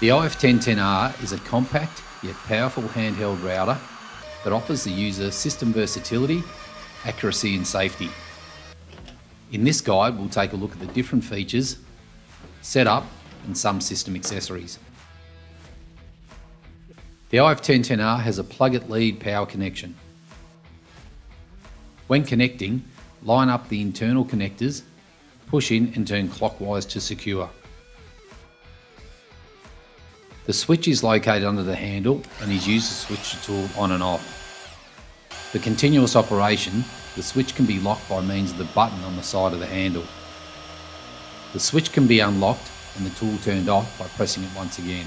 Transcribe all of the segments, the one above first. The OF 1010R is a compact yet powerful handheld router that offers the user system versatility, accuracy and safety. In this guide, we'll take a look at the different features, setup and some system accessories. The OF 1010R has a plug-it lead power connection. When connecting, line up the internal connectors, push in and turn clockwise to secure. The switch is located under the handle and is used to switch the tool on and off. For continuous operation, the switch can be locked by means of the button on the side of the handle. The switch can be unlocked and the tool turned off by pressing it once again.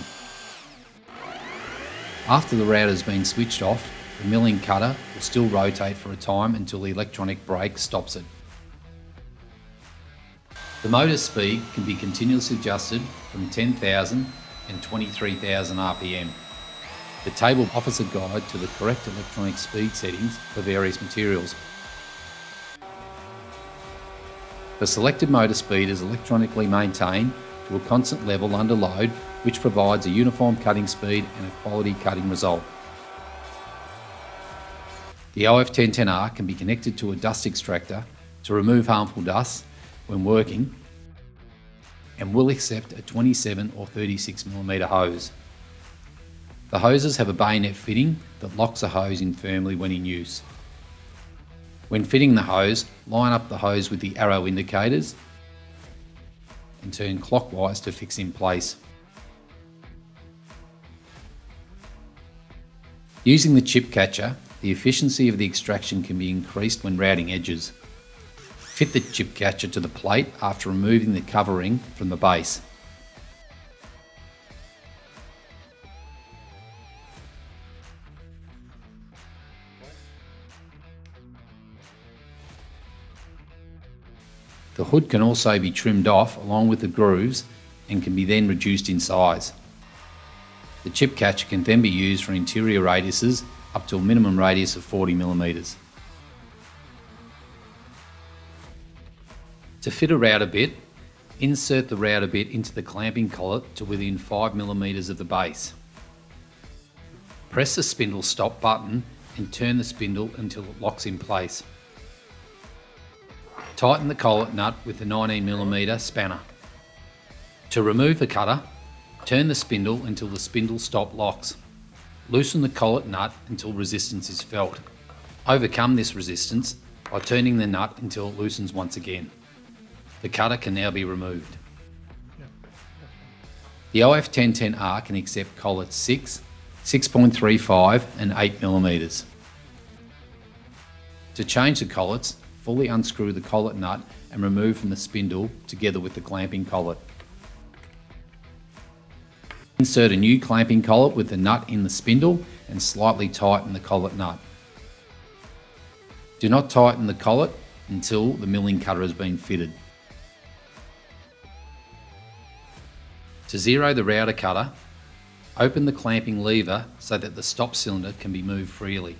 After the router has been switched off, the milling cutter will still rotate for a time until the electronic brake stops it. The motor speed can be continuously adjusted from 10,000 and 23,000 RPM. The table offers a guide to the correct electronic speed settings for various materials. The selected motor speed is electronically maintained to a constant level under load, which provides a uniform cutting speed and a quality cutting result. The OF 1010R can be connected to a dust extractor to remove harmful dust when working, and will accept a 27 or 36mm hose. The hoses have a bayonet fitting that locks a hose in firmly when in use. When fitting the hose, line up the hose with the arrow indicators and turn clockwise to fix in place. Using the chip catcher, the efficiency of the extraction can be increased when routing edges. Fit the chip catcher to the plate after removing the covering from the base. The hood can also be trimmed off along with the grooves and can be then reduced in size. The chip catcher can then be used for interior radiuses up to a minimum radius of 40mm. To fit a router bit, insert the router bit into the clamping collet to within 5mm of the base. Press the spindle stop button and turn the spindle until it locks in place. Tighten the collet nut with the 19mm spanner. To remove the cutter, turn the spindle until the spindle stop locks. Loosen the collet nut until resistance is felt. Overcome this resistance by turning the nut until it loosens once again. The cutter can now be removed. The OF 1010R can accept collets 6, 6.35 and 8mm. To change the collets, fully unscrew the collet nut and remove from the spindle together with the clamping collet. Insert a new clamping collet with the nut in the spindle and slightly tighten the collet nut. Do not tighten the collet until the milling cutter has been fitted. To zero the router cutter, open the clamping lever so that the stop cylinder can be moved freely.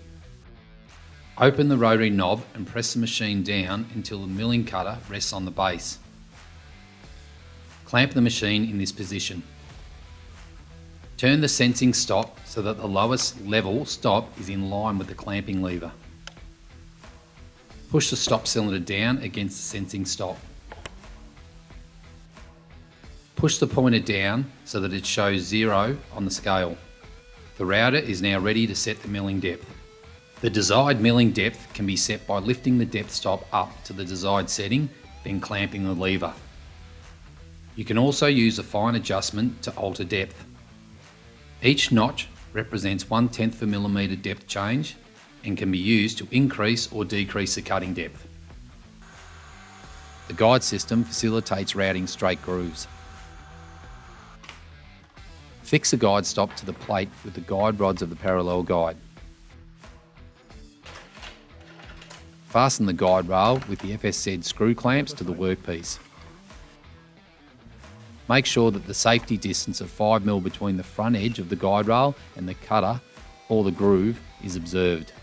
Open the rotary knob and press the machine down until the milling cutter rests on the base. Clamp the machine in this position. Turn the sensing stop so that the lowest level stop is in line with the clamping lever. Push the stop cylinder down against the sensing stop. Push the pointer down so that it shows 0 on the scale. The router is now ready to set the milling depth. The desired milling depth can be set by lifting the depth stop up to the desired setting, then clamping the lever. You can also use a fine adjustment to alter depth. Each notch represents 1/10 of a millimetre depth change and can be used to increase or decrease the cutting depth. The guide system facilitates routing straight grooves. Fix the guide stop to the plate with the guide rods of the parallel guide. Fasten the guide rail with the FSZ screw clamps to the workpiece. Make sure that the safety distance of 5mm between the front edge of the guide rail and the cutter or the groove is observed.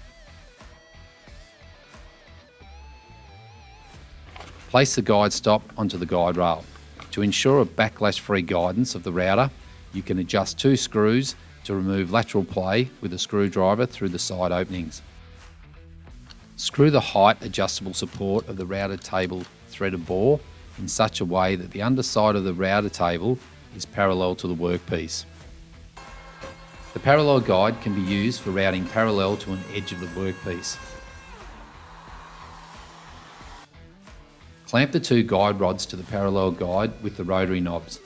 Place the guide stop onto the guide rail. To ensure a backlash-free guidance of the router, you can adjust two screws to remove lateral play with a screwdriver through the side openings. Screw the height adjustable support of the router table threaded bore in such a way that the underside of the router table is parallel to the workpiece. The parallel guide can be used for routing parallel to an edge of the workpiece. Clamp the two guide rods to the parallel guide with the rotary knobs.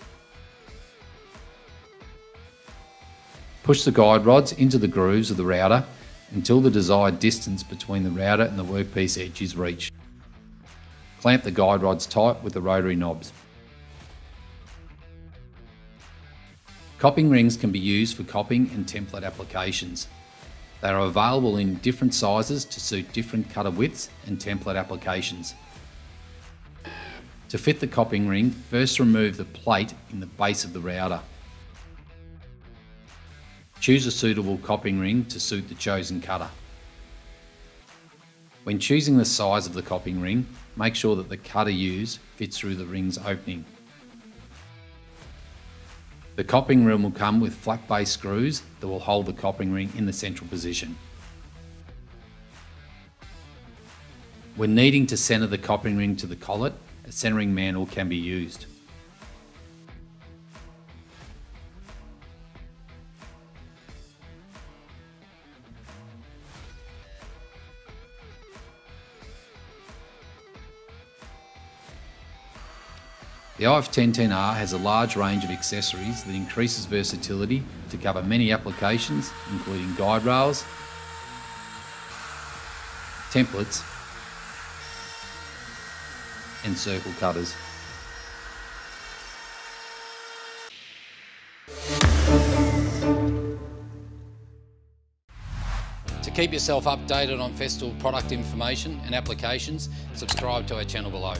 Push the guide rods into the grooves of the router until the desired distance between the router and the workpiece edge is reached. Clamp the guide rods tight with the rotary knobs. Copping rings can be used for copping and template applications. They are available in different sizes to suit different cutter widths and template applications. To fit the copping ring, first remove the plate in the base of the router. Choose a suitable copping ring to suit the chosen cutter. When choosing the size of the copping ring, make sure that the cutter used fits through the ring's opening. The copping ring will come with flat base screws that will hold the copping ring in the central position. When needing to centre the copping ring to the collet, a centering mandrel can be used. The OF 1010R has a large range of accessories that increases versatility to cover many applications, including guide rails, templates, and circle cutters. To keep yourself updated on Festool product information and applications, subscribe to our channel below.